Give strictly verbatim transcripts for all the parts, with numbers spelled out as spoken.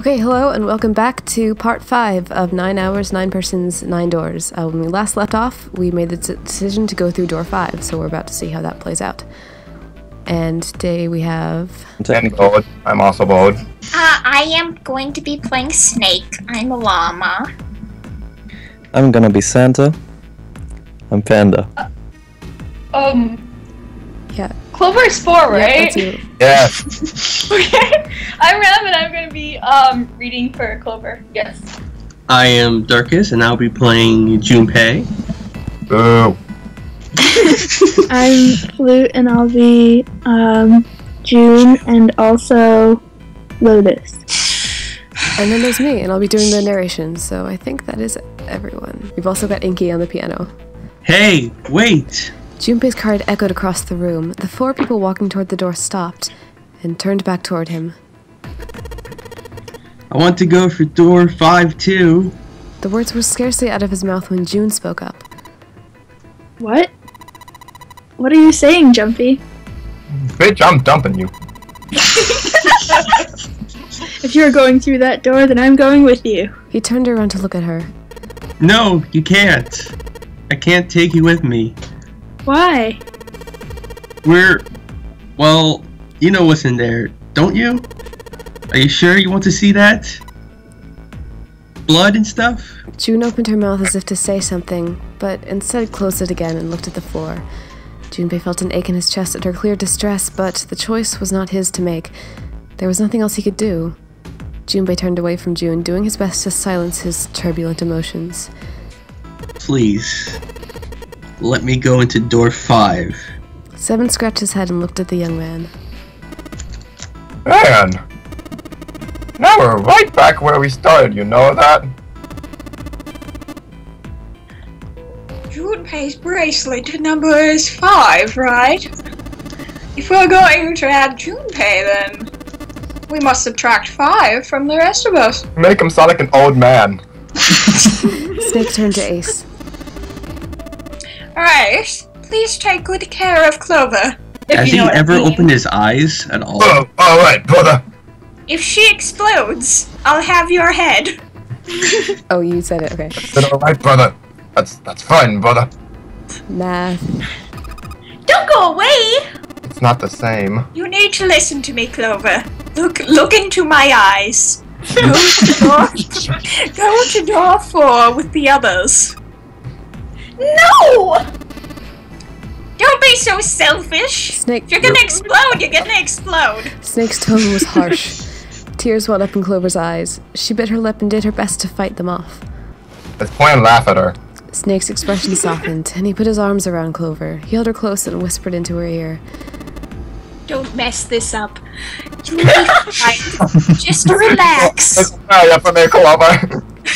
Okay, hello and welcome back to part five of Nine Hours, Nine Persons, Nine Doors. Uh, when we last left off, we made the decision to go through door five, so we're about to see how that plays out. And today we have... I'm bored. I'm also bored. Uh, I am going to be playing Snake. I'm a llama. I'm gonna be Santa. I'm Panda. Uh, um... Yeah. Clover is four, right? Yeah. Yes. Okay. I'm Ram and I'm going to be um, reading for Clover. Yes. I am Darkus and I'll be playing Junpei. Oh. I'm Flute and I'll be um, June and also Lotus. And then there's me and I'll be doing the narration, so I think that is everyone. We've also got Inky on the piano. Hey, wait! Junpei's card echoed across the room. The four people walking toward the door stopped and turned back toward him. I want to go for door five too. The words were scarcely out of his mouth when June spoke up. What? What are you saying, Junpei? Bitch, I'm dumping you. If you're going through that door, then I'm going with you. He turned around to look at her. No, you can't. I can't take you with me. Why? We're... well, you know what's in there, don't you? Are you sure you want to see that? Blood and stuff? June opened her mouth as if to say something, but instead closed it again and looked at the floor. Junpei felt an ache in his chest at her clear distress, but the choice was not his to make. There was nothing else he could do. Junpei turned away from June, doing his best to silence his turbulent emotions. Please. Let me go into door five. Seven scratched his head and looked at the young man. Man! Now we're right back where we started, you know that? Junpei's bracelet number is five, right? If we're going to add Junpei, then we must subtract five from the rest of us. Make him sound like an old man. Snake turned to Ace. Alright, please take good care of Clover. Has he ever opened his eyes at all? Oh, alright, brother. If she explodes, I'll have your head. Oh, you said it, okay. Alright, brother. That's that's fine, brother. Nah. Don't go away! It's not the same. You need to listen to me, Clover. Look look into my eyes. Go to door, go to door four with the others. No! Don't be so selfish! Snake, if you're gonna explode, you're gonna explode! Snake's tone was harsh. Tears welled up in Clover's eyes. She bit her lip and did her best to fight them off. Let's point and laugh at her. Snake's expression softened, and he put his arms around Clover. He held her close and whispered into her ear. Don't mess this up. You need to fight. Just relax.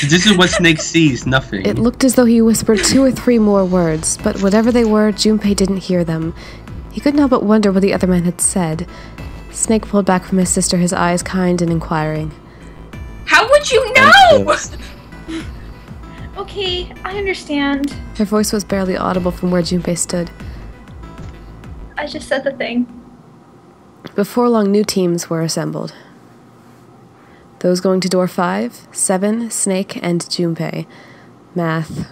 This is what Snake sees, nothing. It looked as though he whispered two or three more words, but whatever they were, Junpei didn't hear them. He couldn't help but wonder what the other man had said. Snake pulled back from his sister, his eyes kind and inquiring. How would you know? Okay, I understand. Her voice was barely audible from where Junpei stood. I just said the thing. Before long, new teams were assembled. Those going to door five, Seven, Snake, and Junpei. Math.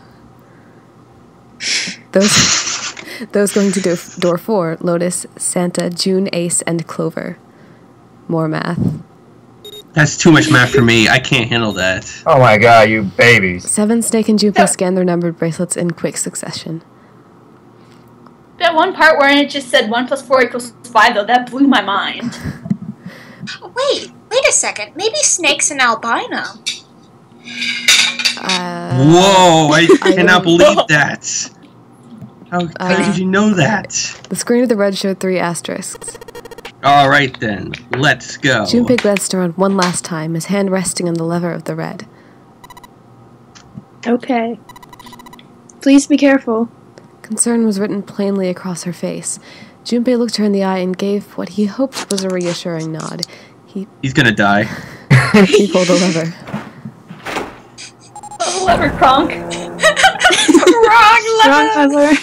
Those those going to do, door four, Lotus, Santa, June, Ace, and Clover. More math. That's too much math for me. I can't handle that. Oh my god, you babies. Seven, Snake, and Junpei scanned their numbered bracelets in quick succession. That one part where it just said one plus four equals five, though, that blew my mind. Wait. Wait a second, maybe Snake's an albino. Uh, Whoa, I, I cannot believe that. How, uh, how did you know that? The screen of the red showed three asterisks. Alright then, let's go. Junpei glanced around one last time, his hand resting on the lever of the red. Okay. Please be careful. Concern was written plainly across her face. Junpei looked her in the eye and gave what he hoped was a reassuring nod. He's gonna die. He pulled the lever. Pull the lever, Kronk. Wrong lever. Wrong lever.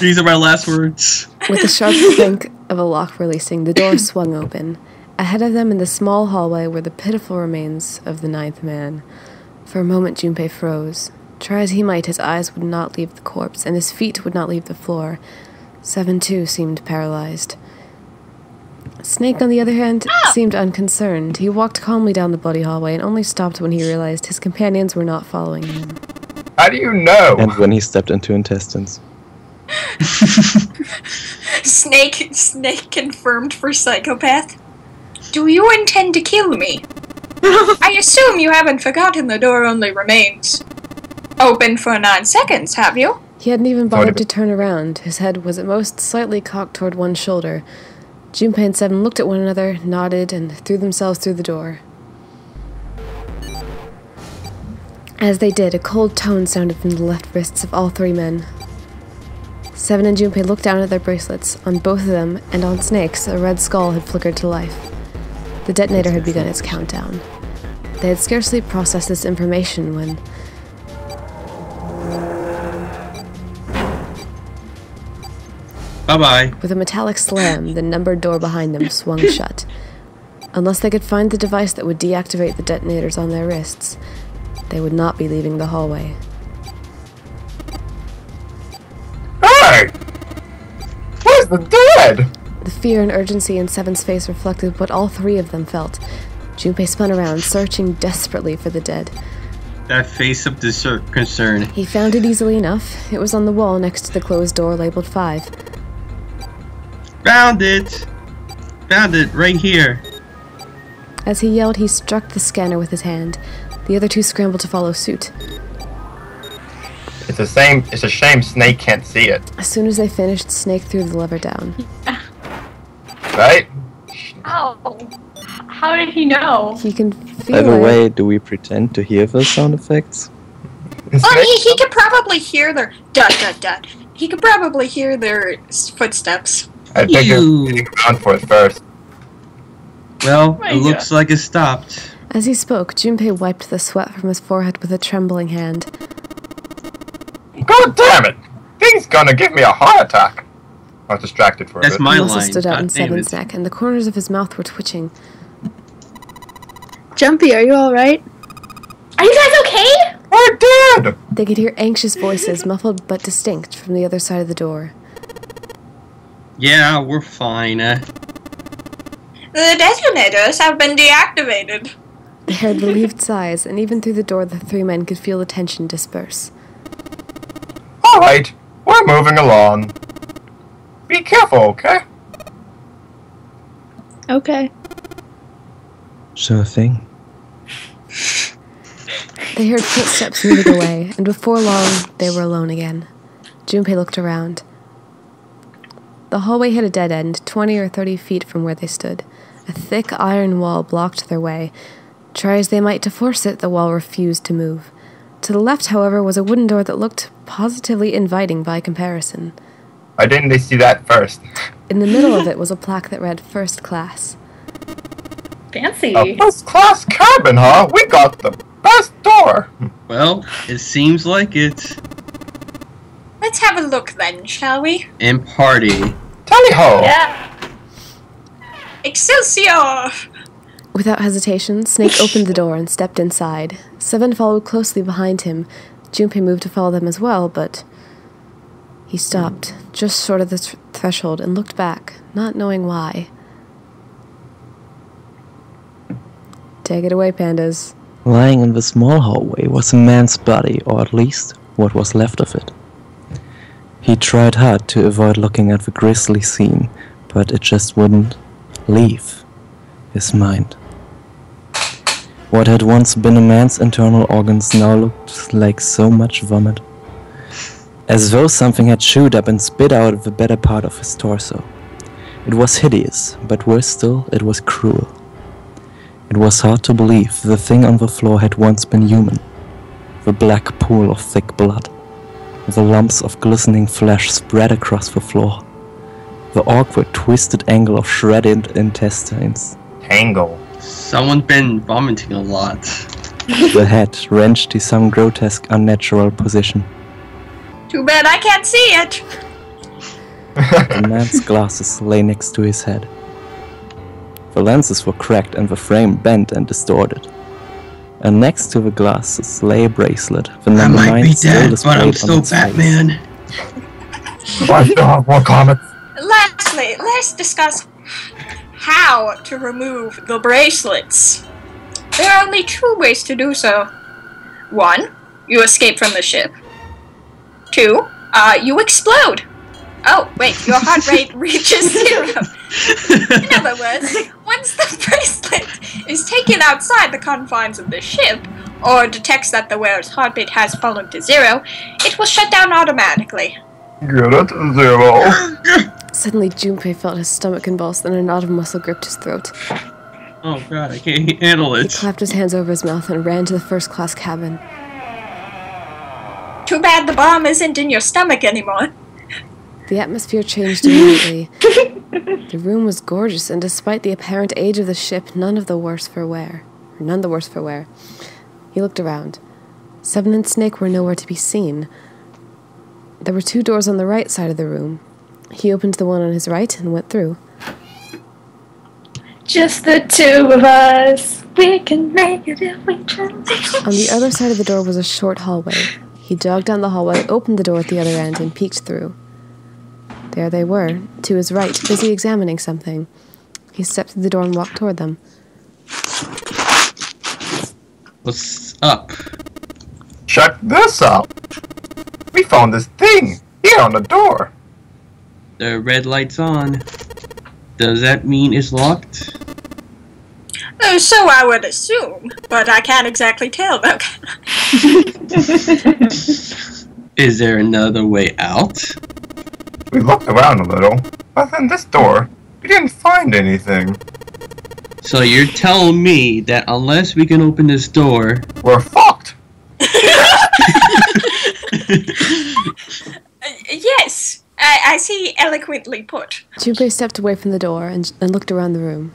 These are my last words. With the sharp clink of a lock releasing, the door swung open. Ahead of them in the small hallway were the pitiful remains of the ninth man. For a moment Junpei froze. Try as he might, his eyes would not leave the corpse, and his feet would not leave the floor. Seven, too, seemed paralyzed. Snake, on the other hand, seemed unconcerned. He walked calmly down the bloody hallway and only stopped when he realized his companions were not following him. How do you know? And when he stepped into intestines. Snake, Snake confirmed for psychopath. Do you intend to kill me? I assume you haven't forgotten the door only remains open for nine seconds, have you? He hadn't even bothered to turn around. His head was at most slightly cocked toward one shoulder. Junpei and Seven looked at one another, nodded, and threw themselves through the door. As they did, a cold tone sounded from the left wrists of all three men. Seven and Junpei looked down at their bracelets. On both of them, and on Snake's, a red skull had flickered to life. The detonator had begun its countdown. They had scarcely processed this information when... Bye-bye. With a metallic slam, the numbered door behind them swung shut. Unless they could find the device that would deactivate the detonators on their wrists, they would not be leaving the hallway. Hey! Where's the dead? The fear and urgency in Seven's face reflected what all three of them felt. Junpei spun around, searching desperately for the dead. That face of concern. He found it easily enough. It was on the wall next to the closed door labeled five. Found it! Found it, right here! As he yelled, he struck the scanner with his hand. The other two scrambled to follow suit. It's a, same, it's a shame Snake can't see it. As soon as they finished, Snake threw the lever down. Right? Ow! How did he know? He can feel it. By the way, do we pretend to hear those sound effects? Well, he, he could probably hear their... Dot, dot, dot. He could probably hear their footsteps. I think it's around for it first. Well, it looks like it stopped. As he spoke, Junpei wiped the sweat from his forehead with a trembling hand. God damn it! Thing's gonna give me a heart attack! I was distracted for a bit. That's my line. He also stood out in Seven's neck, and the corners of his mouth were twitching. Junpei, are you alright? Are you guys okay? We're dead! They could hear anxious voices, muffled but distinct, from the other side of the door. Yeah, we're fine. The detonators have been deactivated. They had relieved sighs, and even through the door the three men could feel the tension disperse. Alright, we're moving along. Be careful, okay? Okay. Sure thing. They heard footsteps moving away, and before long, they were alone again. Junpei looked around. The hallway hit a dead end, twenty or thirty feet from where they stood. A thick iron wall blocked their way. Try as they might to force it, the wall refused to move. To the left, however, was a wooden door that looked positively inviting by comparison. Why didn't they see that first? In the middle of it was a plaque that read First Class. Fancy. A first class cabin, huh? We got the best door! Well, it seems like it. Let's have a look then, shall we? And party. Tally-ho! Yeah. Excelsior! Without hesitation, Snake opened the door and stepped inside. Seven followed closely behind him. Junpei moved to follow them as well, but... He stopped, just short of the th threshold, and looked back, not knowing why. Take it away, Pandas. Lying in the small hallway was a man's body, or at least, what was left of it. He tried hard to avoid looking at the grisly scene, but it just wouldn't leave his mind. What had once been a man's internal organs now looked like so much vomit, as though something had chewed up and spit out the better part of his torso. It was hideous, but worse still, it was cruel. It was hard to believe the thing on the floor had once been human, the black pool of thick blood. The lumps of glistening flesh spread across the floor. The awkward, twisted angle of shredded intestines. Tangle. Someone's been vomiting a lot. The head wrenched to some grotesque, unnatural position. Too bad I can't see it! The man's glasses lay next to his head. The lenses were cracked and the frame bent and distorted. And next to the glasses lay a bracelet. The number I might nine be dead, still but I'm still Batman. Why don't have more comments? Lastly, let's discuss how to remove the bracelets. There are only two ways to do so. One, you escape from the ship. Two, uh, you explode. Oh, wait, your heart rate reaches zero. In other words, once the bracelet is taken outside the confines of the ship, or detects that the wearer's heartbeat has fallen to zero, it will shut down automatically. Get it? Zero. Suddenly, Junpei felt his stomach convulse, and a knot of muscle gripped his throat. Oh god, I can't handle it. He clapped his hands over his mouth and ran to the first-class cabin. Too bad the bomb isn't in your stomach anymore. The atmosphere changed immediately. The room was gorgeous, and despite the apparent age of the ship, none of the worse for wear. Or none the worse for wear. He looked around. Seven and Snake were nowhere to be seen. There were two doors on the right side of the room. He opened the one on his right and went through. Just the two of us. We can make it if we try. On the other side of the door was a short hallway. He jogged down the hallway, opened the door at the other end, and peeked through. There they were, to his right, busy examining something. He stepped through the door and walked toward them. What's up? Check this out! We found this thing! Here on the door! The red light's on. Does that mean it's locked? Oh, so I would assume, but I can't exactly tell though, can I? Is there another way out? We looked around a little, but in this door, we didn't find anything. So you're telling me that unless we can open this door... We're fucked! uh, yes, I, I see eloquently put. Junpei stepped away from the door and, and looked around the room.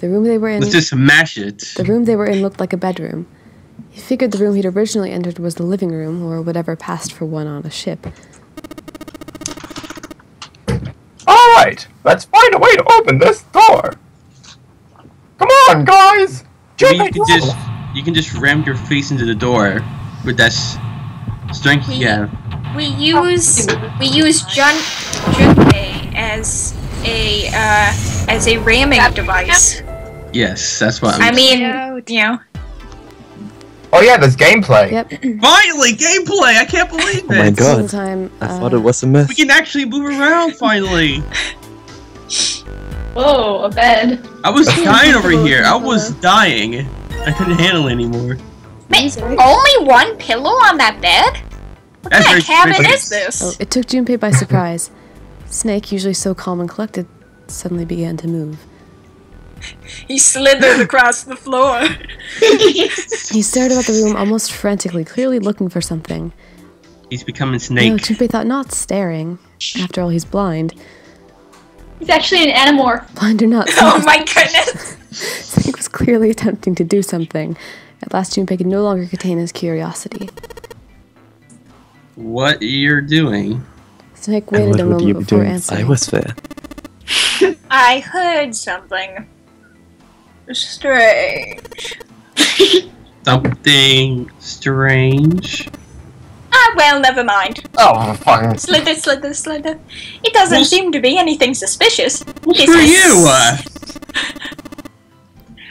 The room they were in... Let's just smash it. The room they were in looked like a bedroom. He figured the room he'd originally entered was the living room, or whatever passed for one on a ship. Alright, let's find a way to open this door! Come on, guys! Jimmy, you, can just, you can just ram your face into the door with that strength we, you have. We use we use Jun Junpei as a uh, as a ramming that, device. Yes, that's what I'm I mean, you know. Oh yeah, there's gameplay. Yep. Finally, gameplay! I can't believe it! Oh my god. Time, uh, I thought it was a myth. We can actually move around, finally! Whoa, a bed. I was dying over here. I was dying. I couldn't handle it anymore. Wait, only one pillow on that bed? What That's kind of cabin strange. Is this? Oh, it took Junpei by surprise. Snake, usually so calm and collected, suddenly began to move. He slithered across the floor. He stared about the room almost frantically, clearly looking for something. He's becoming Snake. No, Junpei thought, not staring. After all, he's blind. He's actually an animorph. Blind or not. Oh my goodness! Snake was clearly attempting to do something. At last, Junpei could no longer contain his curiosity. What you're doing? Snake waited a moment before doing? Answering. I was there. I heard something. Strange. Something strange? Ah, well, never mind. Oh, fine. Slither, slither, slither. It doesn't What's... seem to be anything suspicious. What's it's for you? Uh...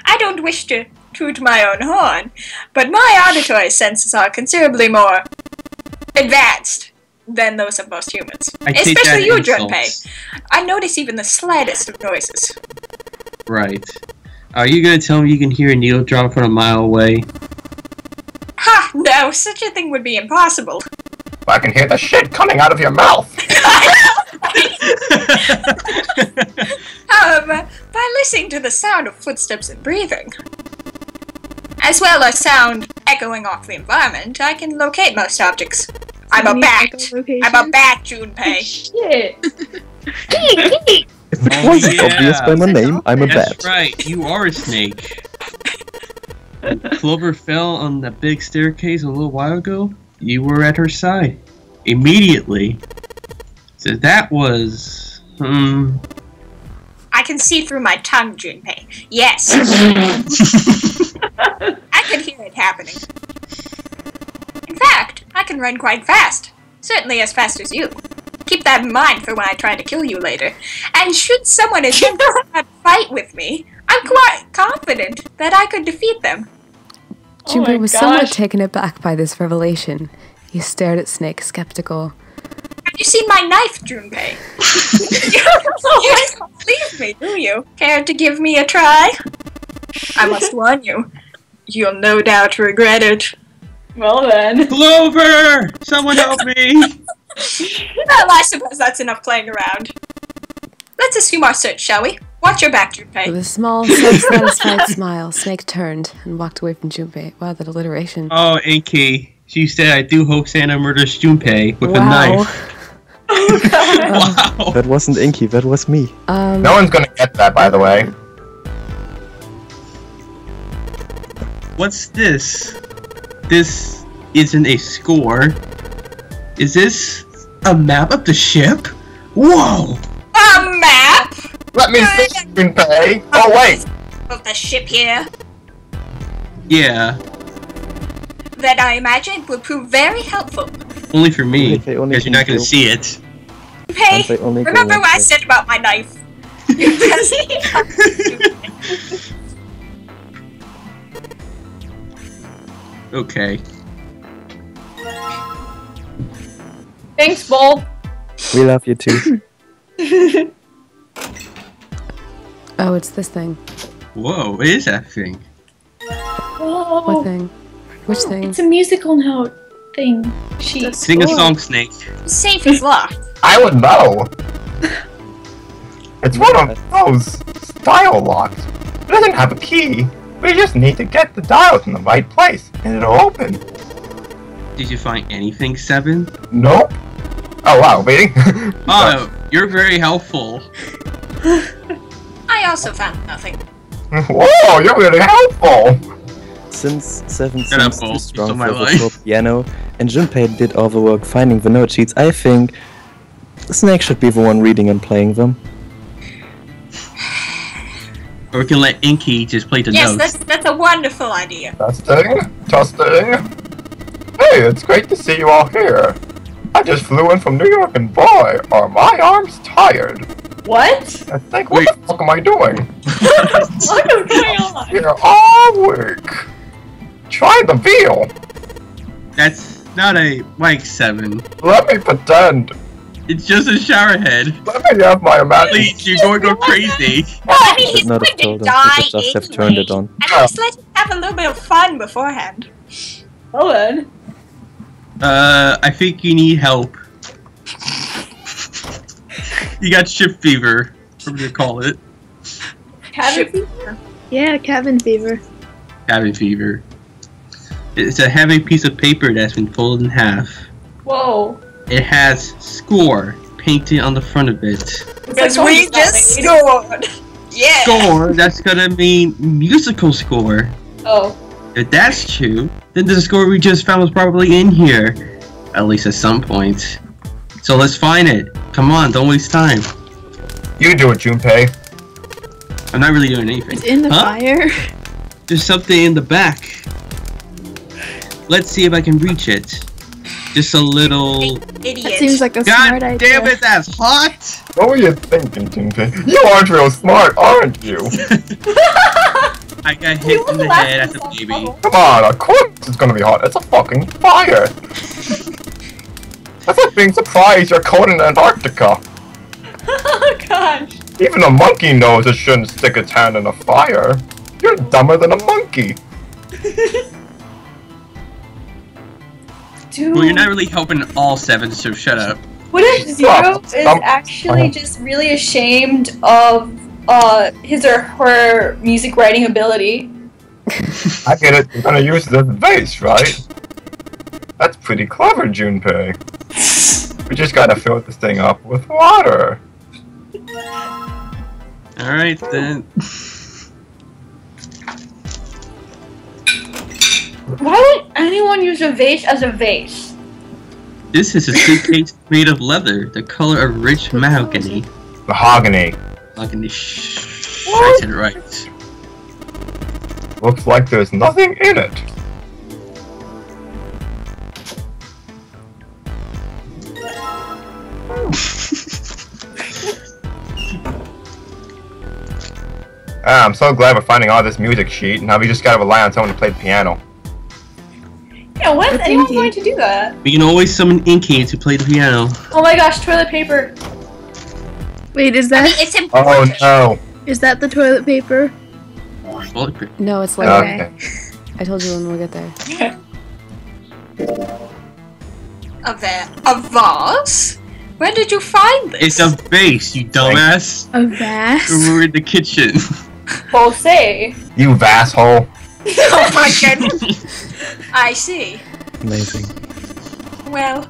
I don't wish to toot my own horn, but my auditory senses are considerably more advanced than those of most humans. I Especially you, Junpei. I notice even the slightest of noises. Right. Are you gonna tell me you can hear a needle drop from a mile away? Ha! No, such a thing would be impossible. I can hear the shit coming out of your mouth! um, by listening to the sound of footsteps and breathing, as well as sound echoing off the environment, I can locate most objects. I'm a bat! I'm a bat, Junpei! Shit! If it wasn't yeah. obvious by my name, I'm a That's bat. That's right, you are a snake. Clover fell on the big staircase a little while ago. You were at her side. Immediately. So that was... Hmm... I I can see through my tongue, Junpei. Yes. I can hear it happening. In fact, I can run quite fast. Certainly as fast as you. Keep that in mind for when I try to kill you later. And should someone attempt to fight with me, I'm quite confident that I could defeat them. Junpei oh was gosh. somewhat taken aback by this revelation. He stared at Snake, skeptical. Have you seen my knife, Junpei? You don't believe me, do you? Care to give me a try? I must warn you. You'll no doubt regret it. Well then. Clover! Someone help me! Well, I suppose that's enough playing around. Let's assume our search, shall we? Watch your back, Junpei. With a small, self-satisfied smile, Snake turned and walked away from Junpei. Wow, that alliteration. Oh, Inky. She said, I do hope Santa murders Junpei with wow. a knife. Oh, God. Wow. That wasn't Inky, that was me. Um, no one's gonna get that, by the way. What's this? This isn't a score. Is this a map of the ship? Whoa! A map? Let me see, Junpei. Oh, wait. Of the ship here? Yeah. That I imagine will prove very helpful. Only for me, because you're not going to see it. Hey, remember what I said about my knife? Okay. Thanks, Bull. We love you too. Oh, it's this thing. Whoa, what is that thing? Whoa. What thing? Which oh, thing? It's a musical note thing. She Sing a song, Snake. Safe is locked. I would know. It's one of those dial locks. It doesn't have a key. We just need to get the dials in the right place, and it'll open. Did you find anything, Seven? Nope. Oh wow, waiting. Oh, you're very helpful. I also found nothing. Whoa, you're really helpful. Since Seven seems too strong for the piano, and Junpei did all the work finding the note sheets, I think Snake should be the one reading and playing them. Or we can let Inky just play the yes, notes. Yes, that's, that's a wonderful idea. Testing, testing. Hey, it's great to see you all here. I just flew in from New York, and boy, are my arms tired. What? I think, what Wait. the fuck am I doing? What is going on? You're all weak. Try the veal! That's not a mic, Seven. Let me pretend. It's just a shower head. Let me have my imagination. Please, you're going to go crazy. Well, I mean, he's going to die anyway. Just have turned it on. And just let him have a little bit of fun beforehand. Hold on. Uh, I think you need help. You got ship fever, what do you call it? Cabin fever? Yeah, cabin fever. Cabin fever. It's a heavy piece of paper that's been folded in half. Whoa. It has score painted on the front of it. Because we just scored! Yeah! Score, that's gonna mean musical score. Oh. If that's true, then the score we just found was probably in here. At least at some point. So let's find it. Come on, don't waste time. You do it, Junpei. I'm not really doing anything. It's in the huh? fire. There's something in the back. Let's see if I can reach it. Just a little... Idiot. That seems like a God smart idea. God damn it, that's hot! What were you thinking, Junpei? You aren't real smart, aren't you? I got hit you in the head as a baby. Come on, of course it's gonna be hot. It's a fucking fire. That's like being surprised you're cold in Antarctica. Oh gosh. Even a monkey knows it shouldn't stick its hand in a fire. You're dumber than a monkey. Dude. Well, you're not really helping at all, Seven, so shut up. What if Zero is actually just really ashamed of uh, his or her music writing ability? I get it. You're gonna use the bass, right? That's pretty clever, Junpei. We just gotta fill this thing up with water. Alright then. Why would anyone use a vase as a vase? This is a suitcase made of leather, the color of rich mahogany. Mahogany. Like an ish at rate. Looks like there's nothing in it. Ah, I'm so glad we're finding all this music sheet, and now we just gotta rely on someone to play the piano. Yeah, why is anyone going to do that? We can always summon Inky to play the piano. Oh my gosh, toilet paper! Wait, is that? I mean, it's important. Oh no! Is that the toilet paper? No, it's like okay. I told you when we'll get there. Yeah. A va a vase? Where did you find this? It's a vase, you dumbass. A vase? We were in the kitchen. Jose. You vasshole. Oh my goodness. I see. Amazing. Well,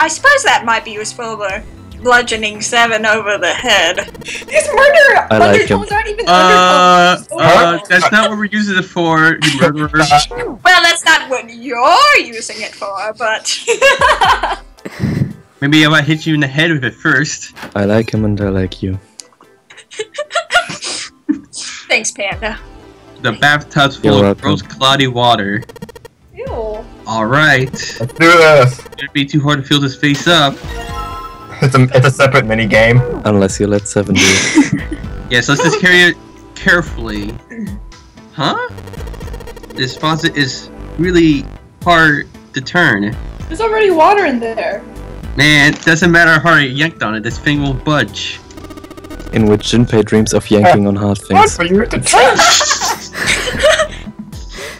I suppose that might be useful for bludgeoning Seven over the head. These murder I undertones like aren't even uh, undertones. Uh, that's not what we're using it for, you murderer. Well, that's not what you're using it for, but... Maybe I might hit you in the head with it first. I like him and I like you. Thanks, Panda. The bathtub's full of gross, cloudy water. Ew. Alright. Let's do this. It'd be too hard to fill this face up. It's a, it's a separate mini game. Unless you let Seven do it. Yes, let's just carry it carefully. Huh? This faucet is really hard to turn. There's already water in there. Man, it doesn't matter how hard I yanked on it, this thing won't budge. In which Junpei dreams of yanking uh, on hard things. What for you to turn?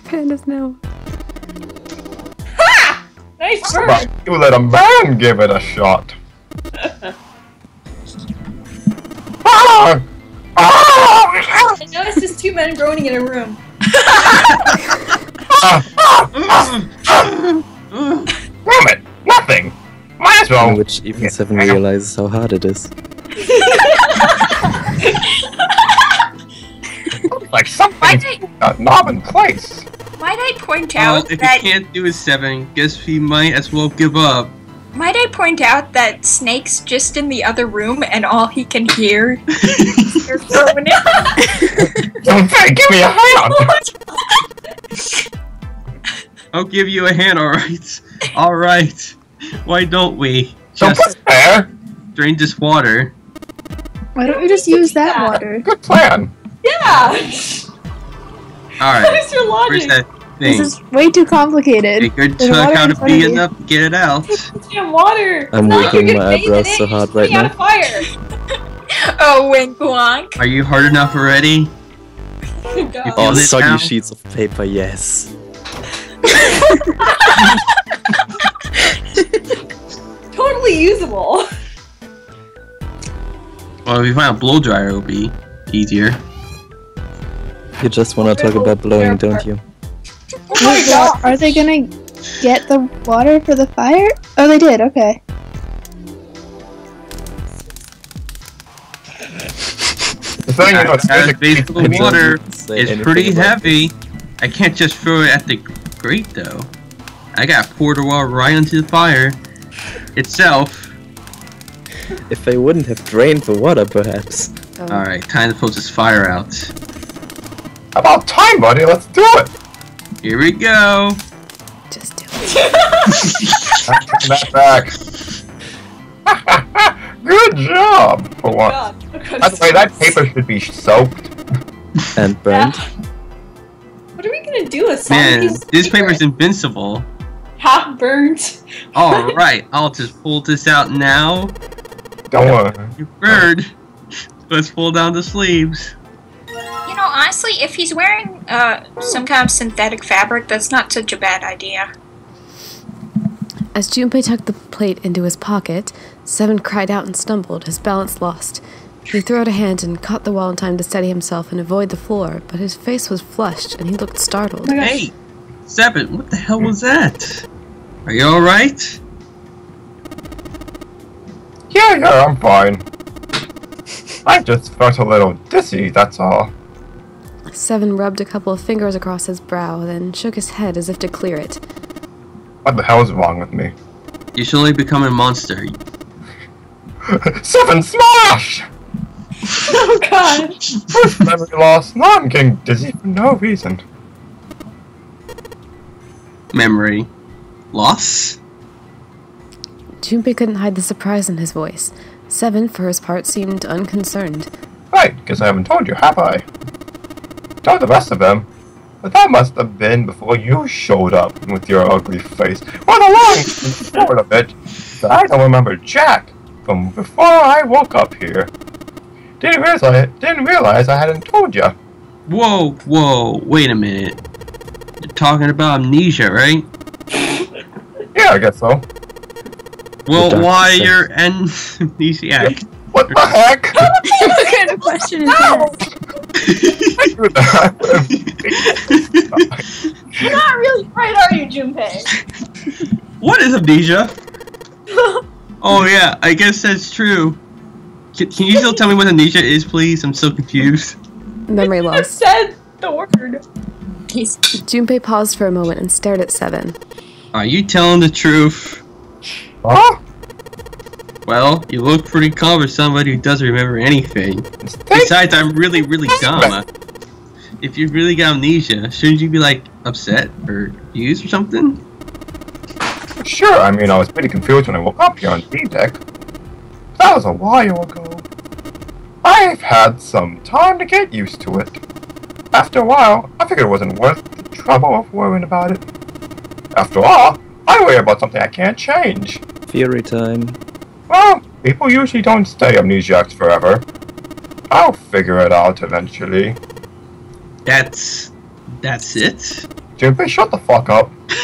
Pandas know. Ha! Nice bird! You let a man give it a shot. Ah! Ah! I noticed just two men groaning in a room. Damn it! Nothing! Might as well! In which even Seven realizes how hard it is. Like something a knob in place. Might I point out uh, if that... if you can't do a Seven, guess we might as well give up. Might I point out that Snake's just in the other room and all he can hear is your phone. Don't give me a hand! I'll give you a hand, alright. Alright. Why don't we just don't there. Drain this water? Why don't we just use that water? Good plan. Yeah. Alright. What is your logic? That thing? This is way too complicated. Take your tongue out of me enough to get it out. Damn water. I'm working my eyebrows so hard right now. Oh, wink wonk. Are you hard enough already? All soggy sheets of paper, yes. Totally usable. Well, if you find a blow dryer, it'll be easier. You just want to talk about blowing, don't you? Oh my god! Are they gonna get the water for the fire? Oh, they did. Okay. The thing about the water is pretty heavy. I can't just throw it at the grate, though. I gotta pour the water right into the fire itself. If they wouldn't have drained the water, perhaps. Oh. Alright, time to pull this fire out. About time, buddy! Let's do it! Here we go! Just do it. I'm putting that back. Good job! For once. By the way, that paper should be soaked. And burnt. Yeah. What are we gonna do with some Man, of these this paper? paper's invincible. Half burnt. Alright, I'll just pull this out now. Don't worry. You bird. Let's pull down the sleeves. You know, honestly, if he's wearing uh, some kind of synthetic fabric, that's not such a bad idea. As Junpei tucked the plate into his pocket, Seven cried out and stumbled, his balance lost. He threw out a hand and caught the wall in time to steady himself and avoid the floor, but his face was flushed and he looked startled. Hey! Seven, what the hell was that? Are you alright? Yeah, yeah, I'm fine. I just felt a little dizzy, that's all. Seven rubbed a couple of fingers across his brow, then shook his head as if to clear it. What the hell is wrong with me? You should only become a monster. Seven, smash! Oh god! Memory loss, not getting dizzy for no reason. Memory loss? Junpei couldn't hide the surprise in his voice. Seven, for his part, seemed unconcerned. Right, because I haven't told you, have I? Told the rest of them. But that must have been before you showed up with your ugly face. Run along, you sort of it. But I don't remember Jack from before I woke up here. Didn't realize, didn't realize I hadn't told you. Whoa, whoa, wait a minute. You're talking about amnesia, right? Yeah, I guess so. Well, why you're amnesiac? What the heck? What kind of question is that? You're not really right, are you, Junpei? What is amnesia? Oh yeah, I guess that's true. Can, can you still tell me what amnesia is, please? I'm so confused. Memory loss. I just said the word. He's... Junpei paused for a moment and stared at Seven. Are you telling the truth? Huh? Well, you look pretty calm for somebody who doesn't remember anything. Besides, I'm really, really dumb. If you really got amnesia, shouldn't you be, like, upset or used or something? Sure, I mean, I was pretty confused when I woke up here on D-Deck. That was a while ago. I've had some time to get used to it. After a while, I figured it wasn't worth the trouble of worrying about it. After all, I worry about something I can't change. Theory time. Well, people usually don't stay amnesiacs forever. I'll figure it out eventually. That's... that's it? Junpei, shut the fuck up. The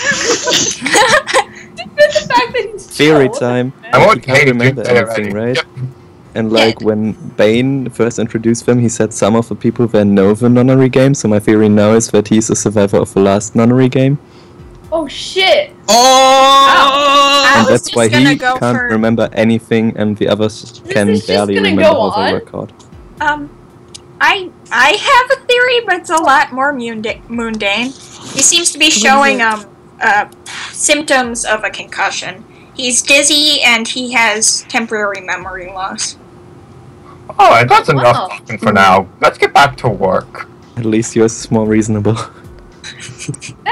fact that he's Theory chill, time. I won't can't remember anything, right? Yep. And like, when Bane first introduced them, he said some of the people there know the nonary game, so my theory now is that he's a survivor of the last nonary game. Oh shit! Oh! Wow. And that's why he go can't for... remember anything, and the others this can barely remember how they were caught. Um, I I have a theory, but it's a lot more mundane. He seems to be showing um uh symptoms of a concussion. He's dizzy, and he has temporary memory loss. All right, that's enough talking for now. Let's get back to work. At least yours is more reasonable.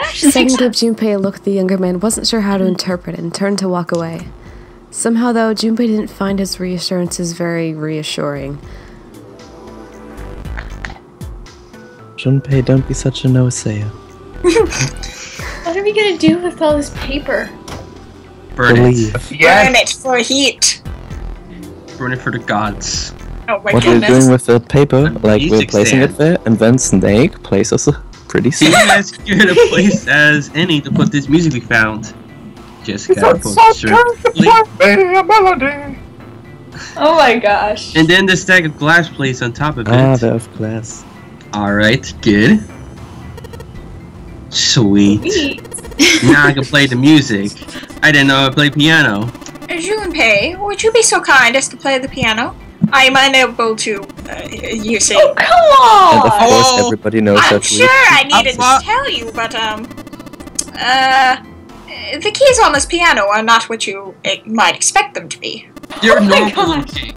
Second gave Junpei looked at the younger man, wasn't sure how to interpret, and turned to walk away. Somehow, though, Junpei didn't find his reassurances very reassuring. Junpei, don't be such a no-sayer. What are we gonna do with all this paper? Burn Believe. it. Yes. Burn it for heat. Burn it for the gods. Oh my what goodness. What are we doing with the paper? I'm like, we're placing stand. it there, and then Snake places it. Pretty soon. As good a place as any to put this music we found. Just gotta put a melody. Oh my gosh. And then the stack of glass plates on top of it. Ah, they're of glass. Alright, good. Sweet. Sweet. Now I can play the music. I didn't know I played piano. Junpei, would you be so kind as to play the piano? I'm unable to uh, use it. Oh, come on! And of course, oh, everybody knows I'm that sure I needed to tell you, but, um... Uh... The keys on this piano are not what you it, might expect them to be. You're oh my gosh.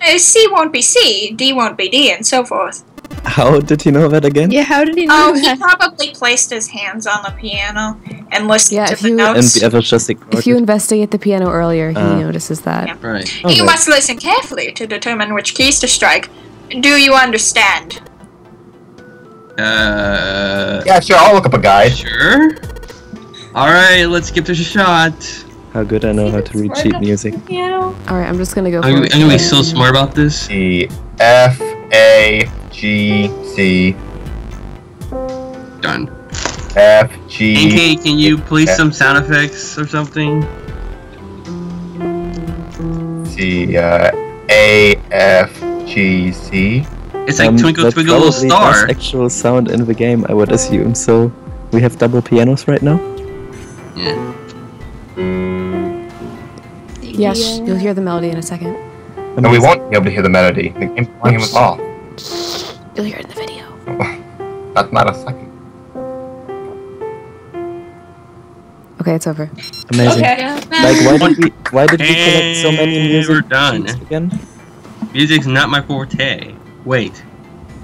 Uh, C won't be C, D won't be D, and so forth. How did he know that again? Yeah, how did he know oh, that? Oh, he probably placed his hands on the piano and listened yeah, to the you, notes. And the just if you investigate the piano earlier, uh, he notices that. Yeah. Right. You okay. must listen carefully to determine which keys to strike. Do you understand? Uh... Yeah, sure, I'll look up a guide. Sure. Alright, let's give this a shot. How good I know how to read sheet music. Alright, I'm just gonna go for it. I'm gonna be so smart about this. The F... A... G C done. F G. Inky, can you please F, some sound effects or something? C uh, A F G C. It's like um, twinkle twinkle little star. That's actual sound in the game, I would assume. So we have double pianos right now. Yeah. Yes, yeah, yeah. You'll hear the melody in a second. And no, we won't be able to hear the melody. The game's playing with all. You'll hear it in the video. Oh, that's not a second. Okay, it's over. Amazing. Okay. Like, why did we, why did we collect so many music sheets again? Music's not my forte. Wait,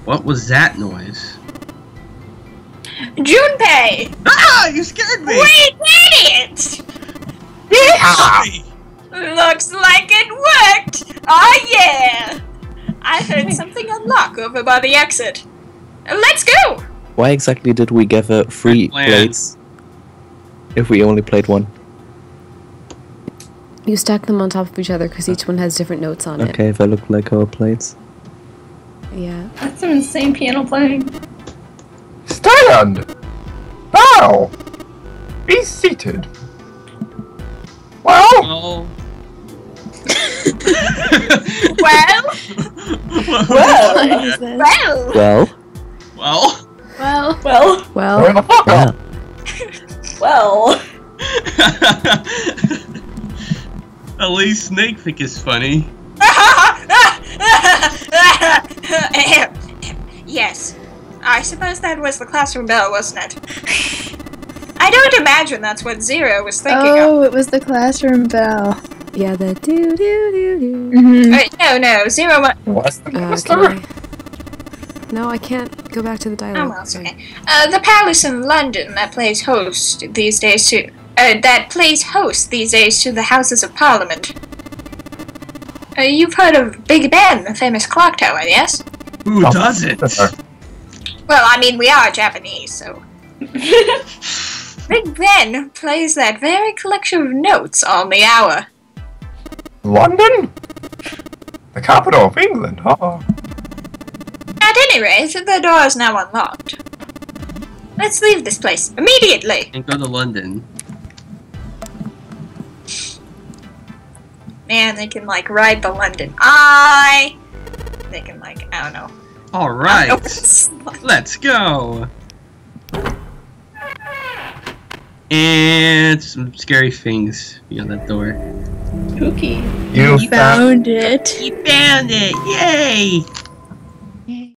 what was that noise? Junpei! Ah! You scared me! We did it! Sorry. Looks like it worked! Oh yeah! I heard something unlock over by the exit. Let's go! Why exactly did we gather three blades if we only played one? You stack them on top of each other because each one has different notes on okay, it. Okay, they look like our plates. Yeah. That's some insane piano playing. Stand! Bow! Be seated. Well? Well? Well? Well? Well? Well? Well? Well? Well? Well? Where the fuck up? Well? At least Snakefic is funny. Yes. I suppose that was the classroom bell, wasn't it? I don't imagine that's what Zero was thinking oh, of. Oh, it was the classroom bell. Yeah, the doo doo doo doo. Mm-hmm. Wait, no, no, Zero wa was the uh, I... No, I can't go back to the dialogue. Oh, well, it's okay. Uh, the palace in London that plays host these days to... Uh, that plays host these days to the Houses of Parliament. Uh, you've heard of Big Ben, the famous clock tower, yes? Who doesn't? Well, I mean, we are Japanese, so... Big Ben plays that very collection of notes on the hour. London? The capital of England, huh? At any rate, the door is now unlocked. Let's leave this place immediately! And go to London. Man, they can, like, ride the London Eye! They can, like, I don't know. Alright! Let's go! And some scary things beyond that door. Spooky. You, you found, found it. it! You found it! Yay!